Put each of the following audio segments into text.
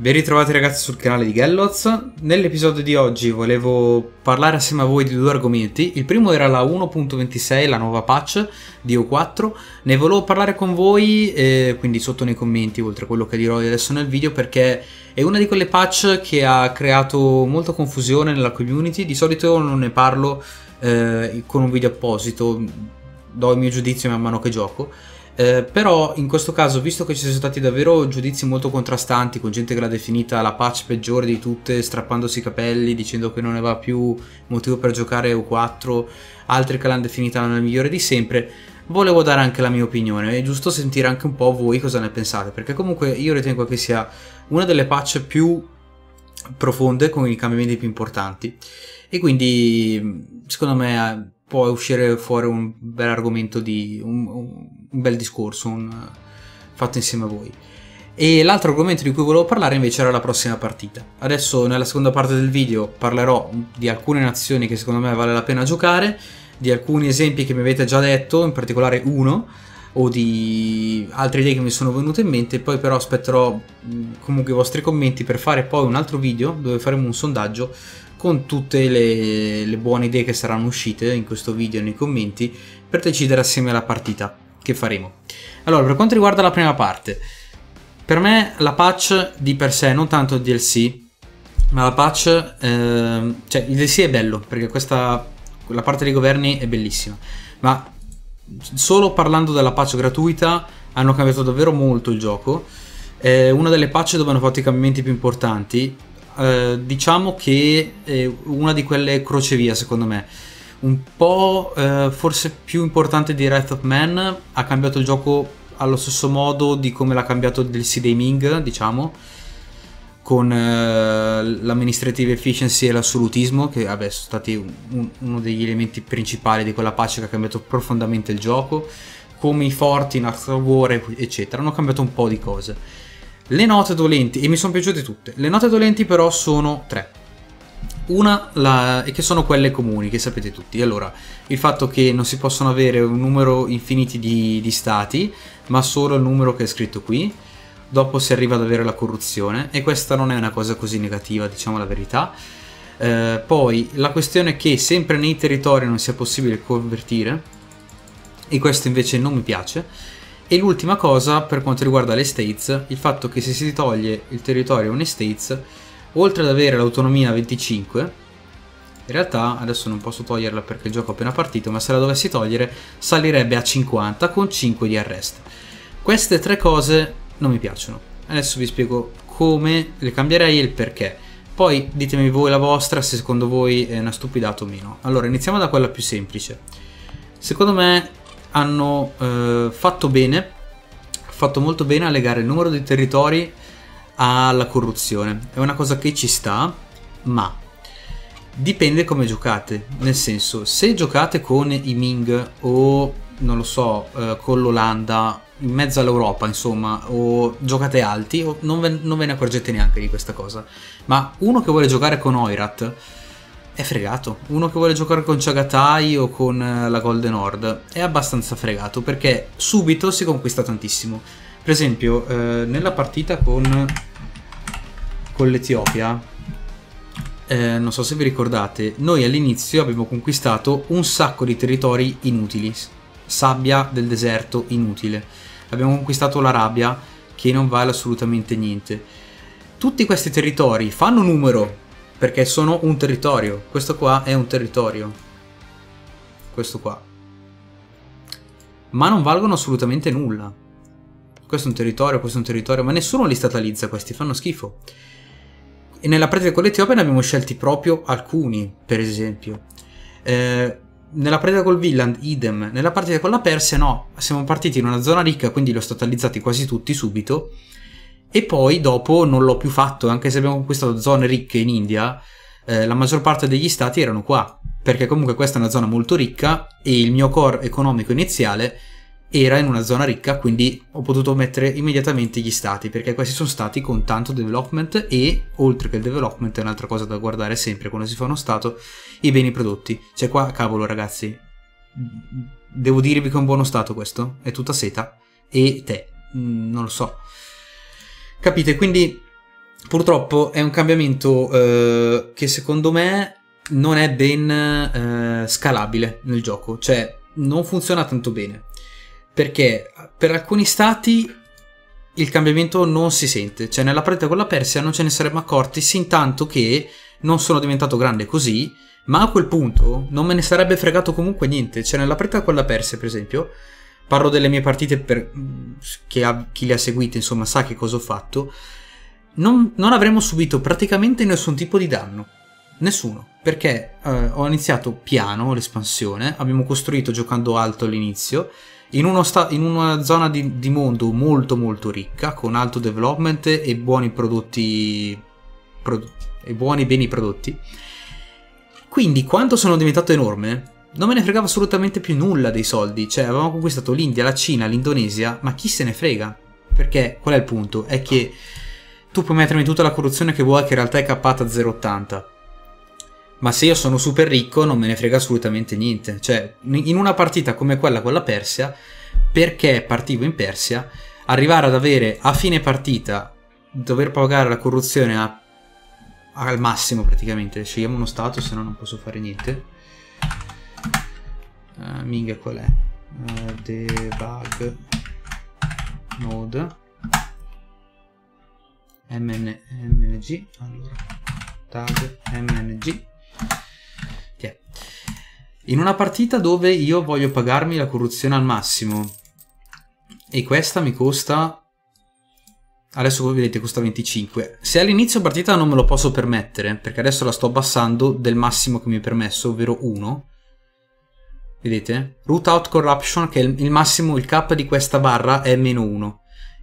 Ben ritrovati ragazzi sul canale di Ghelloz. Nell'episodio di oggi volevo parlare assieme a voi di due argomenti. Il primo era la 1.26, la nuova patch di O4. Ne volevo parlare con voi, quindi sotto nei commenti, oltre a quello che dirò adesso nel video, perché è una di quelle patch che ha creato molta confusione nella community. Di solito non ne parlo con un video apposito, do il mio giudizio man mano che gioco. Però in questo caso, visto che ci sono stati davvero giudizi molto contrastanti, con gente che l'ha definita la patch peggiore di tutte, strappandosi i capelli, dicendo che non ne va più motivo per giocare O4, altri che l'hanno definita la migliore di sempre, volevo dare anche la mia opinione. È giusto sentire anche un po' voi cosa ne pensate, perché comunque io ritengo che sia una delle patch più profonde, con i cambiamenti più importanti, e quindi secondo me può uscire fuori un bel argomento, di un bel discorso fatto insieme a voi. E l'altro argomento di cui volevo parlare invece era la prossima partita. Adesso nella seconda parte del video parlerò di alcune nazioni che secondo me vale la pena giocare, di alcuni esempi che mi avete già detto, in particolare uno, o di altre idee che mi sono venute in mente. Poi però aspetterò comunque i vostri commenti per fare poi un altro video dove faremo un sondaggio con tutte le buone idee che saranno uscite in questo video e nei commenti, per decidere assieme alla partita che faremo. Allora, per quanto riguarda la prima parte, per me la patch di per sé, non tanto il DLC, ma la patch, cioè il DLC è bello perché la parte dei governi è bellissima, ma solo parlando della patch gratuita hanno cambiato davvero molto il gioco. È una delle patch dove hanno fatto i cambiamenti più importanti. Diciamo che è una di quelle crocevia, secondo me, un po' forse più importante di Wrath of Man. Ha cambiato il gioco allo stesso modo di come l'ha cambiato del C-Day Ming, diciamo, con l'administrative efficiency e l'assolutismo, che vabbè, sono stati uno degli elementi principali di quella patch che ha cambiato profondamente il gioco, come i forti in Art of War eccetera. Hanno cambiato un po' di cose. Le note dolenti, e mi sono piaciute tutte, le note dolenti però sono tre. Una, che sono quelle comuni, che sapete tutti. Allora, il fatto che non si possono avere un numero infinito di stati, ma solo il numero che è scritto qui. Dopo si arriva ad avere la corruzione, e questa non è una cosa così negativa, diciamo la verità. Poi la questione è che sempre nei territori non sia possibile convertire, e questo invece non mi piace. E l'ultima cosa, per quanto riguarda le states, il fatto che se si toglie il territorio a un states, oltre ad avere l'autonomia 25, in realtà adesso non posso toglierla perché il gioco è appena partito, ma se la dovessi togliere salirebbe a 50 con 5 di arresto. Queste tre cose non mi piacciono. Adesso vi spiego come le cambierei e il perché. Poi ditemi voi la vostra, se secondo voi è una stupidata o meno. Allora, iniziamo da quella più semplice. Secondo me hanno fatto molto bene a legare il numero di territori alla corruzione. È una cosa che ci sta, ma dipende come giocate. Nel senso, se giocate con i Ming o non lo so, con l'Olanda, in mezzo all'Europa insomma, o giocate alti, o non ve ne accorgete neanche di questa cosa. Ma uno che vuole giocare con Oirat è fregato. Uno che vuole giocare con Chagatai o con la Golden Horde è abbastanza fregato, perché subito si conquista tantissimo. Per esempio, nella partita con l'Etiopia, non so se vi ricordate, noi all'inizio abbiamo conquistato un sacco di territori inutili, sabbia del deserto inutile. Abbiamo conquistato l'Arabia, che non vale assolutamente niente. Tutti questi territori fanno numero, perché sono un territorio. Questo qua è un territorio, questo qua, ma non valgono assolutamente nulla. Questo è un territorio, questo è un territorio, ma nessuno li statalizza, questi fanno schifo. E nella partita con l'Etiopia ne abbiamo scelti proprio alcuni, per esempio. Nella partita col Villand idem, nella partita con la Persia no, siamo partiti in una zona ricca, quindi li ho statalizzati quasi tutti subito. E poi dopo non l'ho più fatto, anche se abbiamo conquistato zone ricche in India, la maggior parte degli stati erano qua, perché comunque questa è una zona molto ricca e il mio core economico iniziale era in una zona ricca, quindi ho potuto mettere immediatamente gli stati, perché questi sono stati con tanto development. E oltre che il development, è un'altra cosa da guardare sempre quando si fa uno stato, i beni prodotti. Cioè qua, cavolo ragazzi, devo dirvi che è un buono stato questo, è tutta seta e tè, non lo so. Capite? Quindi Purtroppo è un cambiamento che secondo me non è ben scalabile nel gioco, cioè non funziona tanto bene, perché per alcuni stati il cambiamento non si sente, cioè nella partita con la Persia non ce ne saremmo accorti sin tanto che non sono diventato grande così, ma a quel punto non me ne sarebbe fregato comunque niente, cioè nella partita con la Persia per esempio, parlo delle mie partite per chi le ha seguite insomma sa che cosa ho fatto, non avremmo subito praticamente nessun tipo di danno, nessuno, perché ho iniziato piano l'espansione, abbiamo costruito giocando alto all'inizio, in una zona di mondo molto molto ricca, con alto development e buoni prodotti e buoni beni prodotti, quindi quando sono diventato enorme non me ne fregava assolutamente più nulla dei soldi, cioè avevamo conquistato l'India, la Cina, l'Indonesia, ma chi se ne frega, perché qual è il punto? È che tu puoi mettermi tutta la corruzione che vuoi, che in realtà è cappata a 0,80, ma se io sono super ricco non me ne frega assolutamente niente, cioè in una partita come quella con la Persia, perché partivo in Persia, arrivare ad avere a fine partita dover pagare la corruzione al massimo praticamente, scegliamo uno stato se no non posso fare niente, Ming qual è? Debug node mng, allora tag mng. In una partita dove io voglio pagarmi la corruzione al massimo e questa mi costa, adesso come vedete costa 25, se all'inizio partita non me lo posso permettere perché adesso la sto abbassando del massimo che mi è permesso, ovvero 1, vedete? Root out corruption, che è il massimo, il cap di questa barra è -1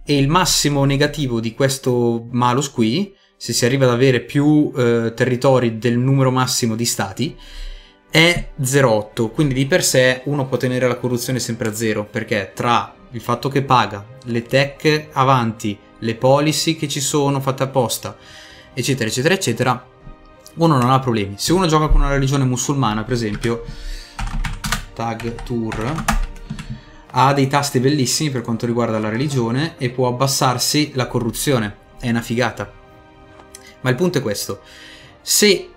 e il massimo negativo di questo malus qui, se si arriva ad avere più territori del numero massimo di stati, è 0,8, quindi di per sé uno può tenere la corruzione sempre a 0, perché tra il fatto che paga, le tech avanti, le policy che ci sono fatte apposta, eccetera eccetera eccetera, uno non ha problemi. Se uno gioca con una religione musulmana per esempio, tag tour, ha dei tasti bellissimi per quanto riguarda la religione e può abbassarsi la corruzione, è una figata. Ma il punto è questo: se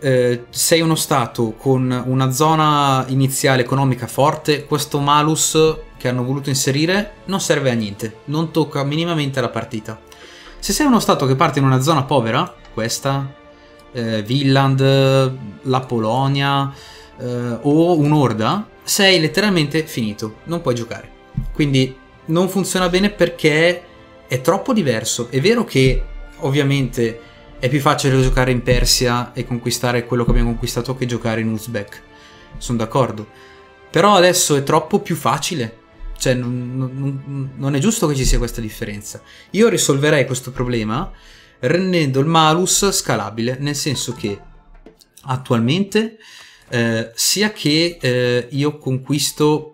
sei uno stato con una zona iniziale economica forte, questo malus che hanno voluto inserire non serve a niente, non tocca minimamente la partita. Se sei uno stato che parte in una zona povera, questa Villand, la Polonia o un'orda, sei letteralmente finito, non puoi giocare. Quindi non funziona bene perché è troppo diverso. È vero che ovviamente è più facile giocare in Persia e conquistare quello che abbiamo conquistato che giocare in Uzbek, sono d'accordo, però adesso è troppo più facile, cioè non è giusto che ci sia questa differenza. Io risolverei questo problema rendendo il malus scalabile, nel senso che attualmente sia che io conquisto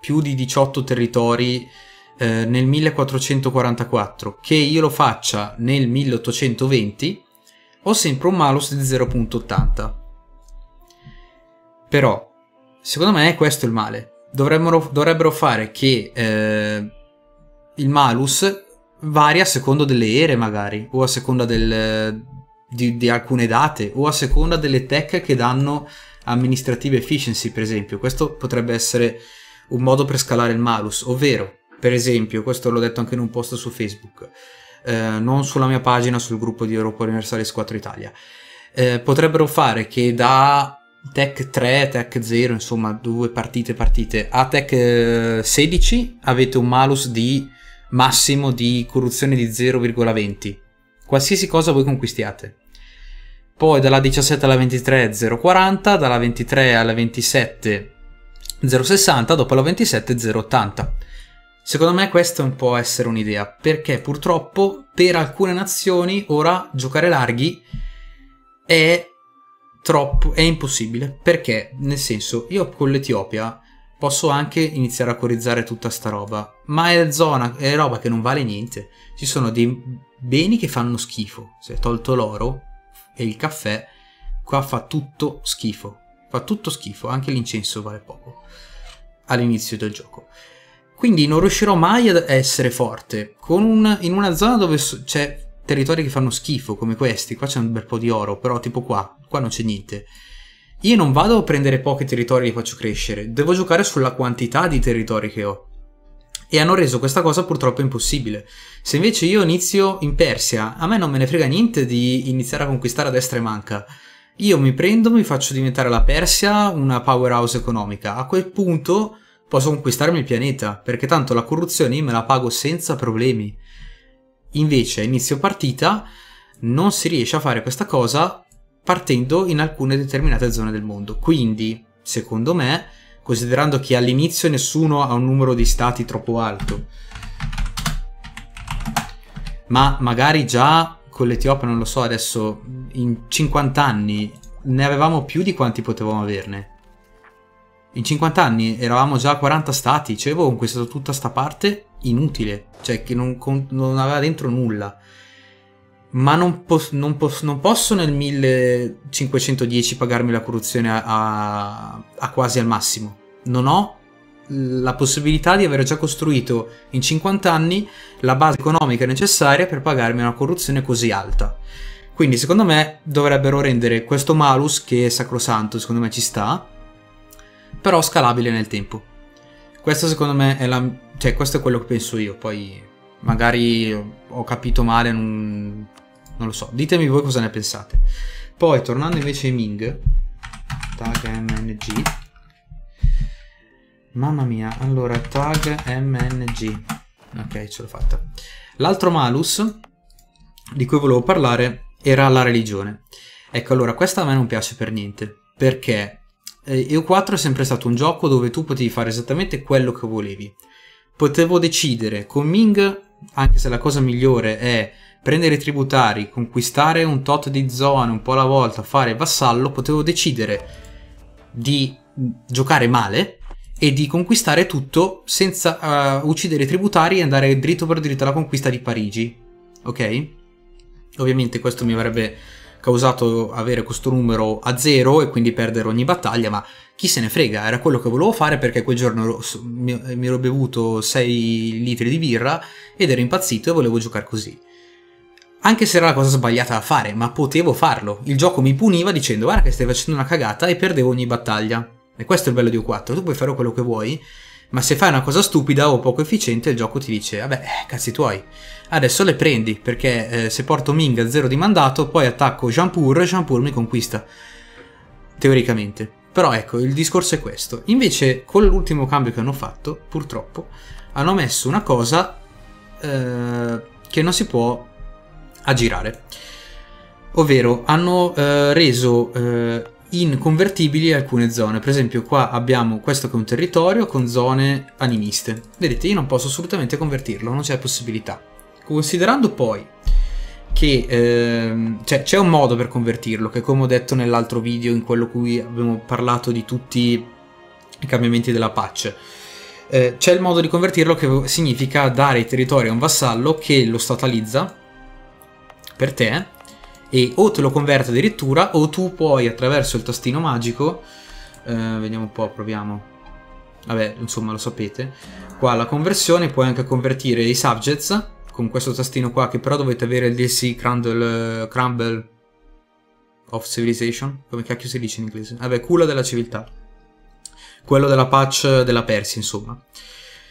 più di 18 territori nel 1444, che io lo faccia nel 1820, ho sempre un malus di 0,80. Però secondo me questo è il male. Dovrebbero fare che il malus varia a seconda delle ere magari, o a seconda di alcune date, o a seconda delle tech che danno administrative efficiency per esempio. Questo potrebbe essere un modo per scalare il malus, ovvero per esempio, questo l'ho detto anche in un post su Facebook, non sulla mia pagina, sul gruppo di Europa Universalis IV Italia, potrebbero fare che da Tech 3, Tech 0, insomma due partite, a Tech 16 avete un malus di massimo di corruzione di 0,20, qualsiasi cosa voi conquistiate. Poi dalla 17 alla 23 0,40, dalla 23 alla 27 0,60, dopo la 27 0,80. Secondo me questa un po' essere un'idea, perché purtroppo per alcune nazioni ora giocare larghi è troppo, è impossibile, perché nel senso io con l'Etiopia posso anche iniziare a corizzare tutta sta roba, ma è roba che non vale niente, ci sono dei beni che fanno schifo, se è tolto l'oro e il caffè qua fa tutto schifo, anche l'incenso vale poco all'inizio del gioco. Quindi non riuscirò mai ad essere forte in una zona dove c'è territori che fanno schifo come questi. Qua c'è un bel po' di oro, però tipo qua non c'è niente. Io non vado a prendere pochi territori e li faccio crescere, devo giocare sulla quantità di territori che ho. E hanno reso questa cosa purtroppo impossibile. Se invece io inizio in Persia, a me non me ne frega niente di iniziare a conquistare a destra e manca. Io mi prendo, mi faccio diventare la Persia una powerhouse economica. A quel punto posso conquistarmi il pianeta, perché tanto la corruzione io me la pago senza problemi. Invece a inizio partita non si riesce a fare questa cosa partendo in alcune determinate zone del mondo. Quindi, secondo me, considerando che all'inizio nessuno ha un numero di stati troppo alto, ma magari già con l'Etiopia, non lo so, adesso in 50 anni ne avevamo più di quanti potevamo averne. In 50 anni eravamo già a 40 stati, cioè avevo conquistato tutta sta parte inutile, cioè che non aveva dentro nulla. Ma non posso nel 1510 pagarmi la corruzione a quasi al massimo. Non ho la possibilità di aver già costruito in 50 anni la base economica necessaria per pagarmi una corruzione così alta. Quindi secondo me dovrebbero rendere questo malus, che è sacrosanto, secondo me ci sta, però scalabile nel tempo. Questo secondo me è cioè questo è quello che penso io, poi magari ho capito male, non lo so, ditemi voi cosa ne pensate. Poi tornando invece ai Ming, tag MNG, mamma mia, allora tag MNG, ok, ce l'ho fatta. L'altro malus di cui volevo parlare era la religione. Ecco, allora questa a me non piace per niente, perché EU4 è sempre stato un gioco dove tu potevi fare esattamente quello che volevi. Potevo decidere con Ming, anche se la cosa migliore è prendere i tributari, conquistare un tot di zone un po' alla volta, fare vassallo, potevo decidere di giocare male e di conquistare tutto senza uccidere i tributari e andare dritto per dritto alla conquista di Parigi, ok? Ovviamente questo mi avrebbe causato avere questo numero a zero e quindi perdere ogni battaglia, ma chi se ne frega, era quello che volevo fare, perché quel giorno mi ero bevuto 6 litri di birra ed ero impazzito e volevo giocare così. Anche se era la cosa sbagliata da fare, ma potevo farlo. Il gioco mi puniva dicendo guarda che stai facendo una cagata, e perdevo ogni battaglia. E questo è il bello di EU4, tu puoi fare quello che vuoi, ma se fai una cosa stupida o poco efficiente il gioco ti dice vabbè, cazzi tuoi. Adesso le prendi, perché se porto Ming a 0 di mandato, poi attacco Jean Pur, Jean Pur mi conquista. Teoricamente. Però ecco, il discorso è questo. Invece, con l'ultimo cambio che hanno fatto, purtroppo, hanno messo una cosa che non si può aggirare. Ovvero, hanno reso inconvertibili alcune zone. Per esempio qua abbiamo questo che è un territorio con zone animiste. Vedete, io non posso assolutamente convertirlo, non c'è possibilità. Considerando poi che c'è un modo per convertirlo, che come ho detto nell'altro video in quello cui abbiamo parlato di tutti i cambiamenti della pace, c'è il modo di convertirlo che significa dare i territori a un vassallo che lo statalizza per te e o te lo converte addirittura, o tu puoi attraverso il tastino magico, vediamo un po', proviamo, vabbè insomma lo sapete, qua la conversione, puoi anche convertire i subjects con questo tastino qua, che però dovete avere il DLC Crumble of Civilization, come cacchio si dice in inglese, vabbè, Culla della civiltà, quello della patch della Persia insomma.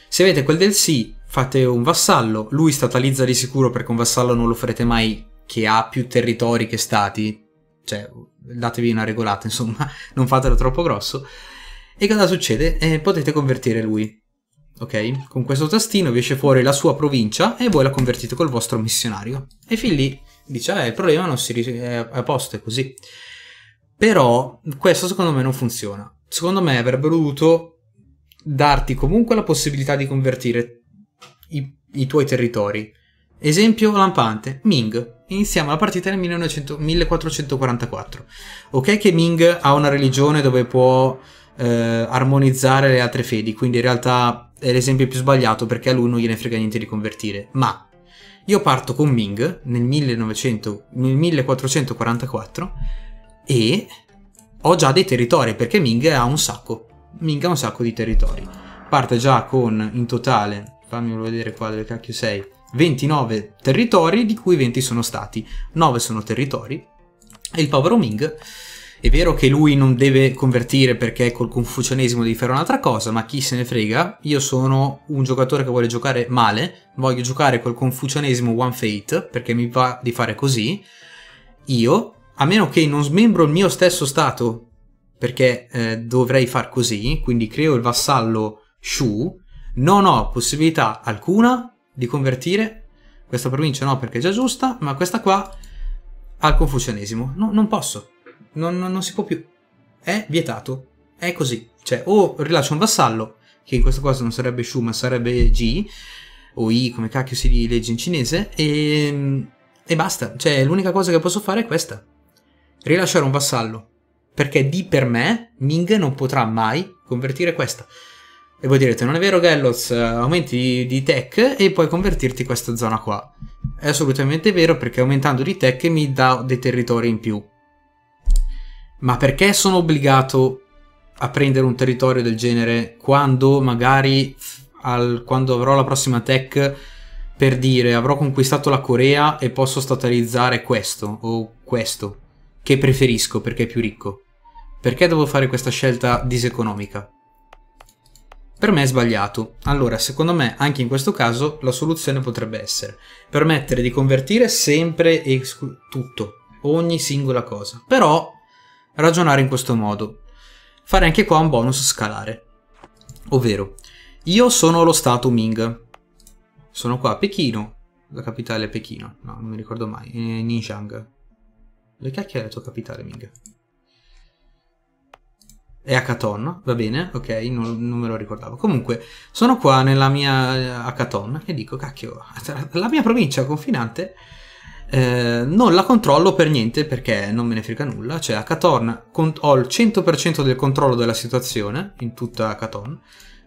Se avete quel DLC fate un vassallo, lui statalizza di sicuro, perché un vassallo non lo farete mai che ha più territori che stati, cioè datevi una regolata insomma, non fatelo troppo grosso. E cosa succede? Potete convertire lui. Ok? Con questo tastino vi esce fuori la sua provincia e voi la convertite col vostro missionario. E fin lì dice, il problema non si è a posto, è così. Però questo secondo me non funziona. Secondo me avrebbero dovuto darti comunque la possibilità di convertire i tuoi territori. Esempio lampante, Ming. Iniziamo la partita nel 1444. Ok che Ming ha una religione dove può armonizzare le altre fedi, quindi in realtà è l'esempio più sbagliato, perché a lui non gliene frega niente di convertire, ma io parto con Ming nel 1444 e ho già dei territori, perché Ming ha un sacco di territori. Parte già con in totale, fammelo vedere qua dove cacchio sei, 29 territori, di cui 20 sono stati, 9 sono territori, e il povero Ming, è vero che lui non deve convertire perché col confucianesimo devi fare un'altra cosa, ma chi se ne frega, io sono un giocatore che vuole giocare male, voglio giocare col confucianesimo One Faith, perché mi va di fare così, io, a meno che non smembro il mio stesso stato, perché dovrei far così, quindi creo il vassallo Shu, non ho possibilità alcuna di convertire questa provincia, no, perché è già giusta, ma questa qua al confucianesimo, no, non posso, non si può più, è vietato, è così, cioè o rilascio un vassallo, che in questo caso non sarebbe Shu ma sarebbe Ji o I, come cacchio si legge in cinese, e basta, cioè l'unica cosa che posso fare è questa, rilasciare un vassallo, perché di per me Ming non potrà mai convertire questa. E voi direte, non è vero Ghelloz, aumenti di tech e puoi convertirti questa zona qua. È assolutamente vero, perché aumentando di tech mi dà dei territori in più. Ma perché sono obbligato a prendere un territorio del genere quando magari, quando avrò la prossima tech, per dire, avrò conquistato la Corea e posso statalizzare questo o questo, che preferisco perché è più ricco? Perché devo fare questa scelta diseconomica? Per me è sbagliato. Allora, secondo me, anche in questo caso, la soluzione potrebbe essere permettere di convertire sempre e tutto, ogni singola cosa. Però, ragionare in questo modo. Fare anche qua un bonus scalare. Ovvero, io sono lo stato Ming. Sono qua a Pechino. La capitale è Pechino. No, non mi ricordo mai. Ninjiang. Dove cacchio è la tua capitale, Ming? È Hackathon, va bene, ok, non me lo ricordavo. Comunque, sono qua nella mia Hackathon e dico, cacchio, la mia provincia confinante non la controllo per niente perché non me ne frega nulla. Cioè, Hackathon, ho il 100% del controllo della situazione in tutta Hackathon.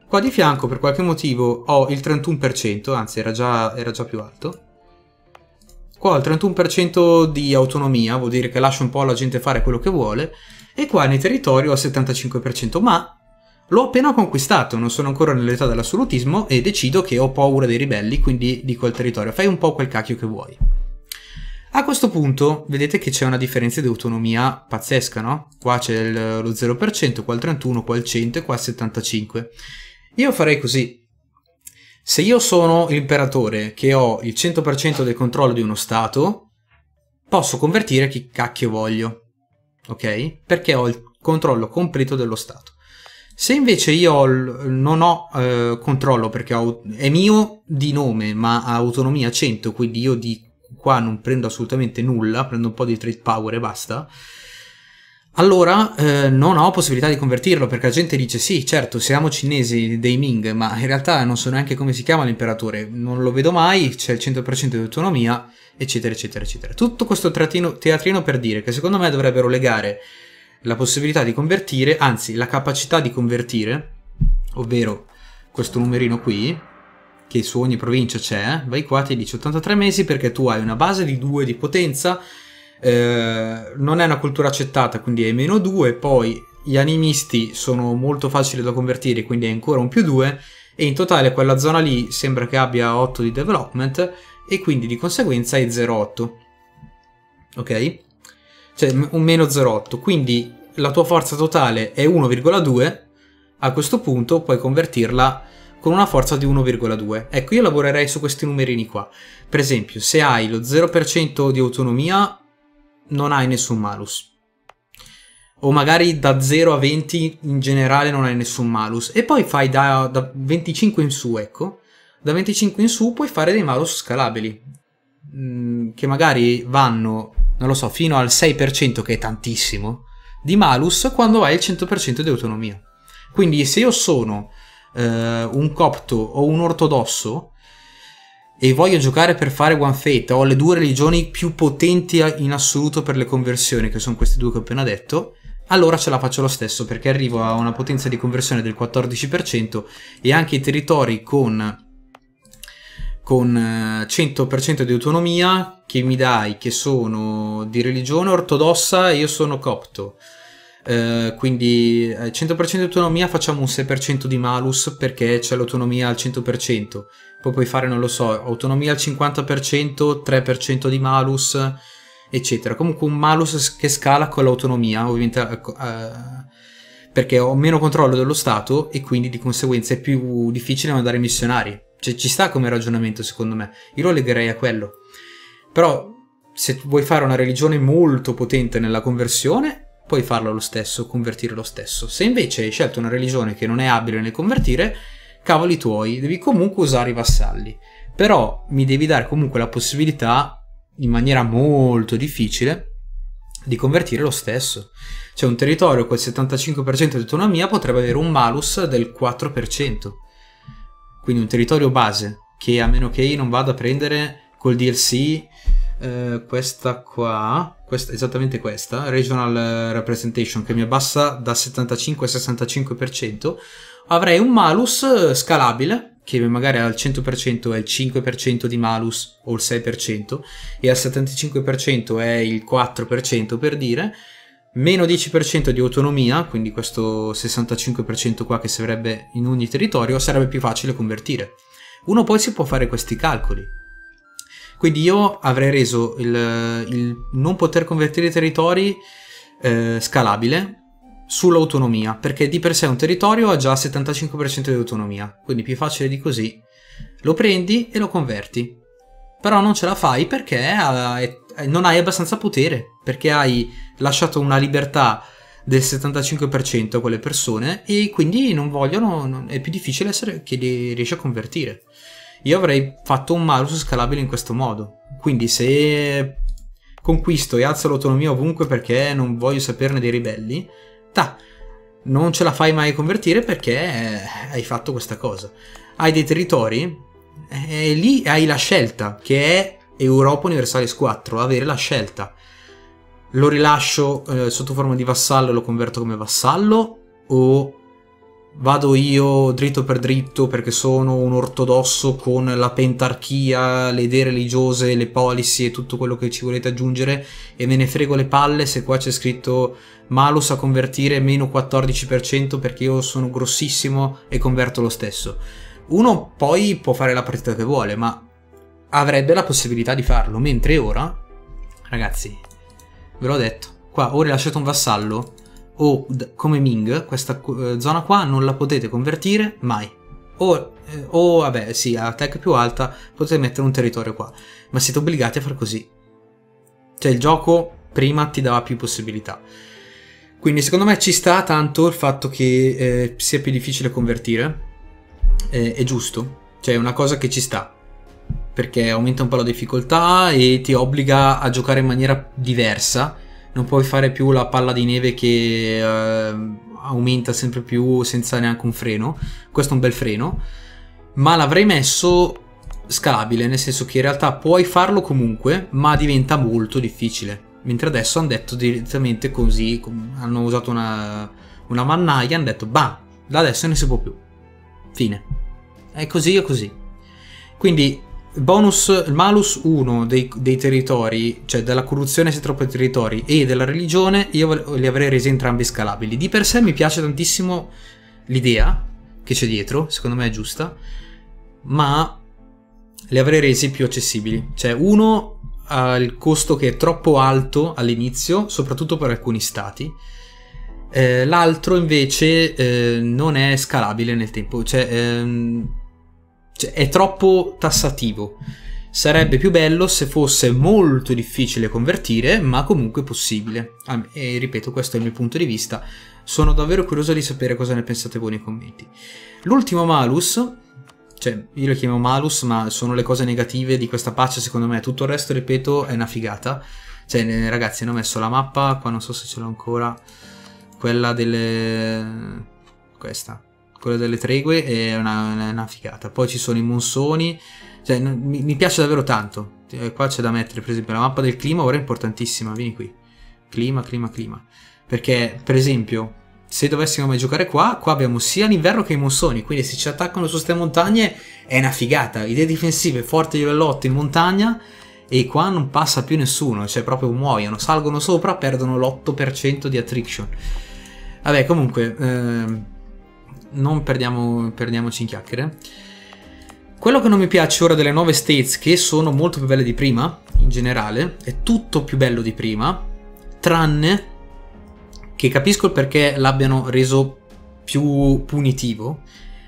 Qua di fianco, per qualche motivo, ho il 31%, anzi era già più alto. Qua ho il 31% di autonomia, vuol dire che lascio un po' la gente fare quello che vuole. E qua nei territori ho il 75%, ma l'ho appena conquistato, non sono ancora nell'età dell'assolutismo e decido che ho paura dei ribelli, quindi dico al territorio, fai un po' quel cacchio che vuoi. A questo punto vedete che c'è una differenza di autonomia pazzesca, no? Qua c'è lo 0%, qua il 31%, qua il 100% e qua il 75%. Io farei così. Se io sono l'imperatore che ho il 100% del controllo di uno stato, posso convertire chi cacchio voglio. Ok? Perché ho il controllo completo dello stato. Se invece io non ho controllo perché è mio di nome ma ha autonomia 100, quindi io di qua non prendo assolutamente nulla, prendo un po' di trade power e basta, allora non ho possibilità di convertirlo, perché la gente dice sì, certo, siamo cinesi dei Ming, ma in realtà non so neanche come si chiama l'imperatore, non lo vedo mai, c'è il 100% di autonomia, eccetera, eccetera, eccetera. Tutto questo teatrino per dire che secondo me dovrebbero legare la possibilità di convertire, anzi la capacità di convertire, ovvero questo numerino qui, che su ogni provincia c'è, vai qua e ti dice 83 mesi perché tu hai una base di 2 di potenza, non è una cultura accettata quindi è meno 2, poi gli animisti sono molto facili da convertire quindi è ancora un più 2 e in totale quella zona lì sembra che abbia 8 di development e quindi di conseguenza è 0,8, ok? Cioè un meno 0,8, quindi la tua forza totale è 1,2, a questo punto puoi convertirla con una forza di 1,2. Ecco, io lavorerei su questi numerini qua, per esempio se hai lo 0% di autonomia non hai nessun malus, o magari da 0 a 20 in generale non hai nessun malus, e poi fai da 25 in su, ecco, da 25 in su puoi fare dei malus scalabili, che magari vanno, non lo so, fino al 6%, che è tantissimo, di malus quando hai il 100% di autonomia. Quindi se io sono un copto o un ortodosso, e voglio giocare per fare One Faith, ho le due religioni più potenti in assoluto per le conversioni, che sono questi due che ho appena detto, allora ce la faccio lo stesso, perché arrivo a una potenza di conversione del 14% e anche i territori con 100% di autonomia che mi dai, che sono di religione ortodossa e io sono copto, Quindi al 100% di autonomia facciamo un 6% di malus, perché c'è l'autonomia al 100%. Poi puoi fare, non lo so, autonomia al 50%, 3% di malus, eccetera. Comunque un malus che scala con l'autonomia, ovviamente, perché ho meno controllo dello Stato e quindi di conseguenza è più difficile mandare missionari. Cioè ci sta come ragionamento, secondo me. Io lo legherei a quello. Però se vuoi fare una religione molto potente nella conversione, puoi farlo lo stesso, convertire lo stesso. Se invece hai scelto una religione che non è abile nel convertire, cavoli tuoi, devi comunque usare i vassalli. Però mi devi dare comunque la possibilità, in maniera molto difficile, di convertire lo stesso. Cioè un territorio col 75% di autonomia potrebbe avere un malus del 4%. Quindi un territorio base, che a meno che io non vada a prendere col DLC... questa qua, esattamente questa, Regional Representation, che mi abbassa da 75 al 65%, avrei un malus scalabile, che magari al 100% è il 5% di malus o il 6%, e al 75% è il 4% per dire, meno 10% di autonomia, quindi questo 65% qua che sarebbe in ogni territorio, sarebbe più facile convertire. Uno poi si può fare questi calcoli. Quindi io avrei reso il non poter convertire i territori scalabile sull'autonomia, perché di per sé un territorio ha già 75% di autonomia, quindi più facile di così. Lo prendi e lo converti, però non ce la fai perché non hai abbastanza potere, perché hai lasciato una libertà del 75% a quelle persone e quindi non vogliono, è più difficile che li riesci a convertire. Io avrei fatto un malus scalabile in questo modo. Quindi se conquisto e alzo l'autonomia ovunque perché non voglio saperne dei ribelli, non ce la fai mai a convertire perché hai fatto questa cosa. Hai dei territori e lì hai la scelta, che è Europa Universalis 4, avere la scelta. Lo rilascio sotto forma di vassallo e lo converto come vassallo, o... vado io dritto per dritto perché sono un ortodosso con la pentarchia, le idee religiose, le policy e tutto quello che ci volete aggiungere, e me ne frego le palle se qua c'è scritto malus a convertire meno 14% perché io sono grossissimo e converto lo stesso. Uno poi può fare la partita che vuole, ma avrebbe la possibilità di farlo, mentre ora, ragazzi, ve l'ho detto, qua ho rilasciato un vassallo o come Ming, questa zona qua non la potete convertire mai, o vabbè sì, a tech più alta potete mettere un territorio qua, ma siete obbligati a far così. Cioè il gioco prima ti dava più possibilità, quindi secondo me ci sta tanto il fatto che sia più difficile convertire, è giusto, cioè è una cosa che ci sta, perché aumenta un po' la difficoltà e ti obbliga a giocare in maniera diversa. Non puoi fare più la palla di neve che aumenta sempre più senza neanche un freno. Questo è un bel freno. Ma l'avrei messo scalabile, nel senso che in realtà puoi farlo comunque, ma diventa molto difficile. Mentre adesso hanno detto direttamente così, hanno usato una mannaia, hanno detto bah, da adesso non si può più. Fine. È così o così. Quindi... il malus 1 dei territori, cioè della corruzione se troppo ai territori, e della religione, io li avrei resi entrambi scalabili. Di per sé mi piace tantissimo l'idea che c'è dietro, secondo me è giusta, ma li avrei resi più accessibili. Cioè uno ha il costo che è troppo alto all'inizio, soprattutto per alcuni stati, l'altro invece non è scalabile nel tempo, cioè... cioè, è troppo tassativo. Sarebbe più bello se fosse molto difficile convertire, ma comunque possibile. E ripeto, questo è il mio punto di vista. Sono davvero curioso di sapere cosa ne pensate voi nei commenti. L'ultimo malus, cioè io lo chiamo malus, ma sono le cose negative di questa patch, secondo me. Tutto il resto, ripeto, è una figata. Cioè, ragazzi, hanno messo la mappa, qua non so se ce l'ho ancora, quella delle... questa. Quella delle tregue è una figata. Poi ci sono i monsoni, cioè, mi piace davvero tanto. Qua c'è da mettere per esempio la mappa del clima, ora è importantissima, vieni qui, clima, perché per esempio se dovessimo mai giocare qua abbiamo sia l'inverno che i monsoni, quindi se ci attaccano su ste montagne è una figata. Idee difensive, forte livello 8 in montagna, e qua non passa più nessuno, cioè proprio muoiono, salgono sopra, perdono l'8% di attrition. Vabbè, comunque, non perdiamoci in chiacchiere. Quello che non mi piace ora delle nuove states, che sono molto più belle di prima, in generale, è tutto più bello di prima, tranne che capisco il perché l'abbiano reso più punitivo,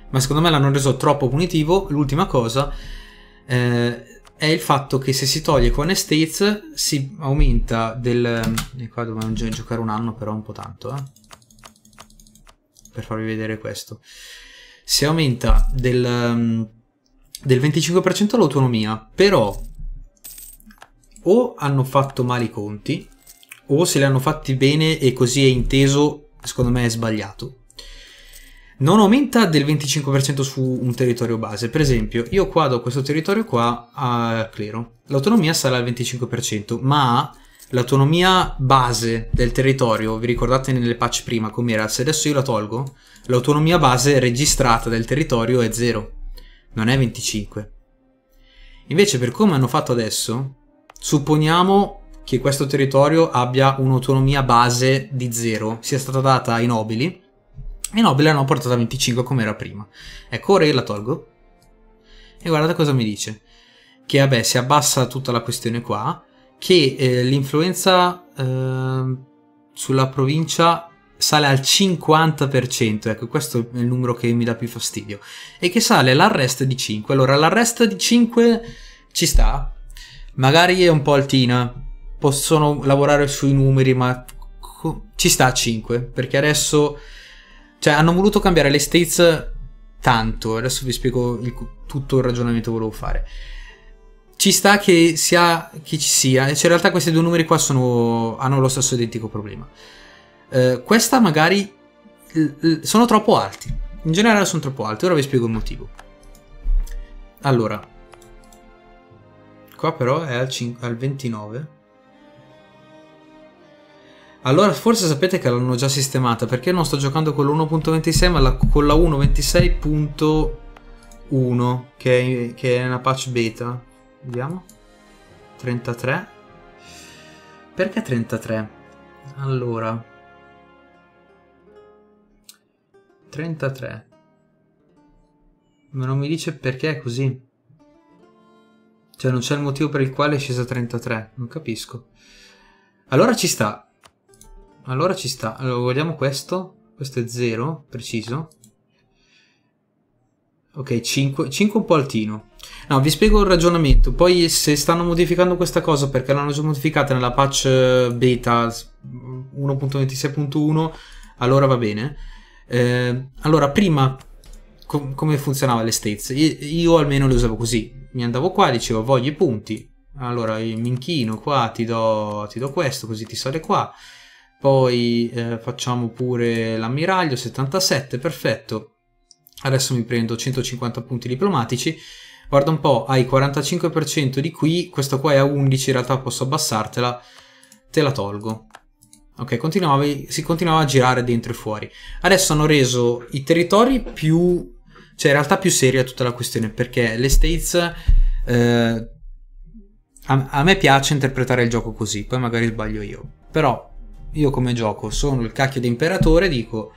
ma secondo me l'hanno reso troppo punitivo. L'ultima cosa è il fatto che se si toglie con estates si aumenta del... E qua dobbiamo giocare un anno, però un po' tanto, per farvi vedere questo. Si aumenta del 25% l'autonomia, però o hanno fatto male i conti o se li hanno fatti bene e così è inteso, secondo me è sbagliato. Non aumenta del 25% su un territorio base. Per esempio, io qua do questo territorio qua a clero, l'autonomia sarà al 25%, ma l'autonomia base del territorio, vi ricordate nelle patch prima com'era? Se adesso io la tolgo, l'autonomia base registrata del territorio è 0, non è 25. Invece per come hanno fatto adesso, supponiamo che questo territorio abbia un'autonomia base di 0, sia stata data ai nobili, e i nobili l'hanno portata a 25 come era prima. Ecco, ora io la tolgo, e guardate cosa mi dice. Che vabbè, si abbassa tutta la questione qua, che l'influenza sulla provincia sale al 50%, ecco questo è il numero che mi dà più fastidio, e che sale l'arrest di 5. Allora l'arrest di 5 ci sta, magari è un po' altina, possono lavorare sui numeri, ma ci sta a 5, perché adesso, cioè, hanno voluto cambiare le states tanto. Adesso vi spiego tutto il ragionamento che volevo fare. Ci sta che sia chi ci sia, cioè in realtà questi due numeri qua hanno lo stesso identico problema. Questa magari sono troppo alti, in generale sono troppo alti, ora vi spiego il motivo. Allora, qua però è al 29. Allora, forse sapete che l'hanno già sistemata, perché non sto giocando con l'1.26 ma con la 1.26.1 che è una patch beta. Vediamo, 33. Perché 33? Allora, 33, ma non mi dice perché è così, cioè non c'è il motivo per il quale è scesa 33, non capisco. Allora ci sta. Allora ci sta. Allora, guardiamo questo è 0, preciso. Ok, 5 un po' altino. No, vi spiego il ragionamento. Poi se stanno modificando questa cosa, perché l'hanno già modificata nella patch beta 1.26.1, allora va bene. Allora, prima come funzionava le states? Io almeno le usavo così. Mi andavo qua, dicevo voglio i punti. Allora mi inchino qua, ti do questo, così ti sale qua. Poi facciamo pure l'ammiraglio, 77, perfetto. Adesso mi prendo 150 punti diplomatici. Guarda un po', hai 45% di qui, questo qua è a 11, in realtà posso abbassartela, te la tolgo. Ok, si continuava a girare dentro e fuori. Adesso hanno reso i territori più... cioè in realtà più seria tutta la questione, perché le states... a me piace interpretare il gioco così, poi magari sbaglio io, però... Io come gioco sono il cacchio di imperatore, dico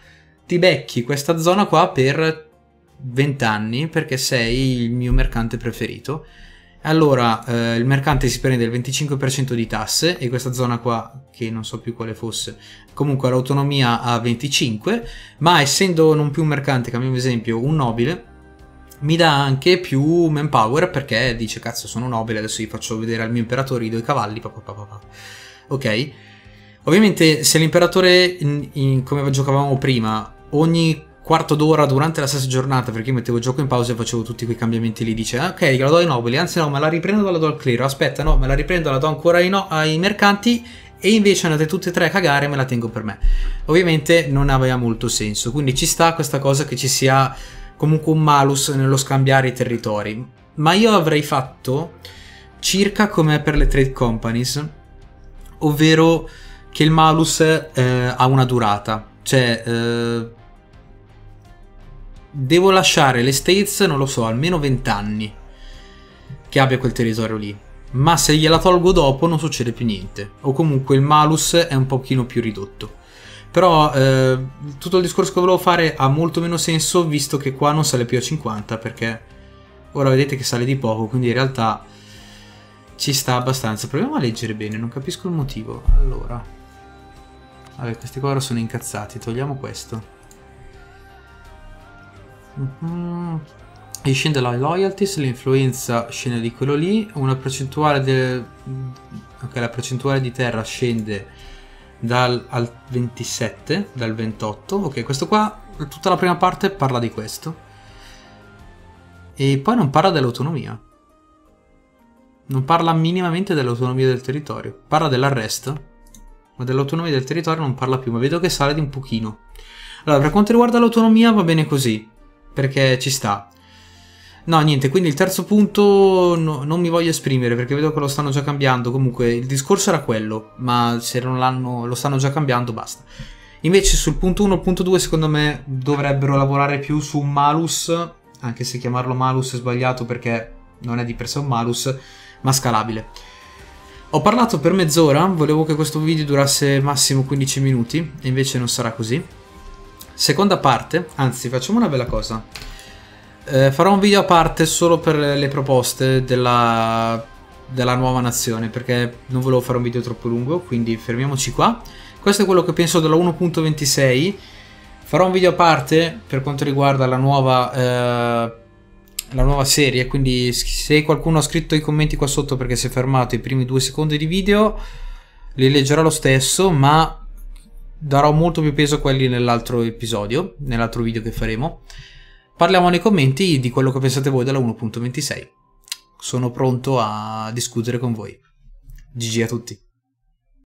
ti becchi questa zona qua per 20 anni perché sei il mio mercante preferito. Allora il mercante si prende il 25% di tasse e questa zona qua, che non so più quale fosse, comunque l'autonomia ha 25, ma essendo non più un mercante, che a mio esempio un nobile, mi dà anche più manpower perché dice cazzo sono nobile, adesso gli faccio vedere al mio imperatore i due cavalli, papapapà. Ok? Ovviamente se l'imperatore, come giocavamo prima, ogni quarto d'ora durante la stessa giornata, perché io mettevo il gioco in pausa e facevo tutti quei cambiamenti lì, dice ok, la do ai nobili, anzi no, me la riprendo, la do al clero, aspetta no, me la riprendo, la do ancora ai mercanti, e invece andate tutte e tre a cagare e me la tengo per me. Ovviamente non aveva molto senso, quindi ci sta questa cosa che ci sia comunque un malus nello scambiare i territori, ma io avrei fatto circa come per le trade companies, ovvero... che il malus ha una durata, cioè devo lasciare le states, non lo so, almeno 20 anni che abbia quel territorio lì, ma se gliela tolgo dopo non succede più niente, o comunque il malus è un pochino più ridotto. Però tutto il discorso che volevo fare ha molto meno senso, visto che qua non sale più a 50, perché ora vedete che sale di poco, quindi in realtà ci sta abbastanza. Proviamo a leggere bene, non capisco il motivo. Allora, vabbè, questi qua ora sono incazzati, togliamo questo. E scende la loyalties, l'influenza scende di quello lì, una percentuale del... ok, la percentuale di terra scende dal al 27, dal 28, ok, questo qua, tutta la prima parte parla di questo. E poi non parla dell'autonomia. Non parla minimamente dell'autonomia del territorio. Parla dell'arresto, ma dell'autonomia del territorio non parla più, ma vedo che sale di un pochino. Allora, per quanto riguarda l'autonomia va bene così, perché ci sta. No, niente, quindi il terzo punto no, non mi voglio esprimere, perché vedo che lo stanno già cambiando. Comunque, il discorso era quello, ma se non l'hanno, lo stanno già cambiando, basta. Invece sul punto 1 e punto 2, secondo me, dovrebbero lavorare più su un malus, anche se chiamarlo malus è sbagliato perché non è di per sé un malus, ma scalabile. Ho parlato per mezz'ora, volevo che questo video durasse massimo 15 minuti, e invece non sarà così. Seconda parte, anzi facciamo una bella cosa, farò un video a parte solo per le proposte della nuova nazione, perché non volevo fare un video troppo lungo, quindi fermiamoci qua. Questo è quello che penso della 1.26, farò un video a parte per quanto riguarda la nuova serie, quindi se qualcuno ha scritto i commenti qua sotto perché si è fermato i primi 2 secondi di video, li leggerò lo stesso, ma darò molto più peso a quelli nell'altro episodio, nell'altro video che faremo. Parliamo nei commenti di quello che pensate voi della 1.26. Sono pronto a discutere con voi. GG a tutti.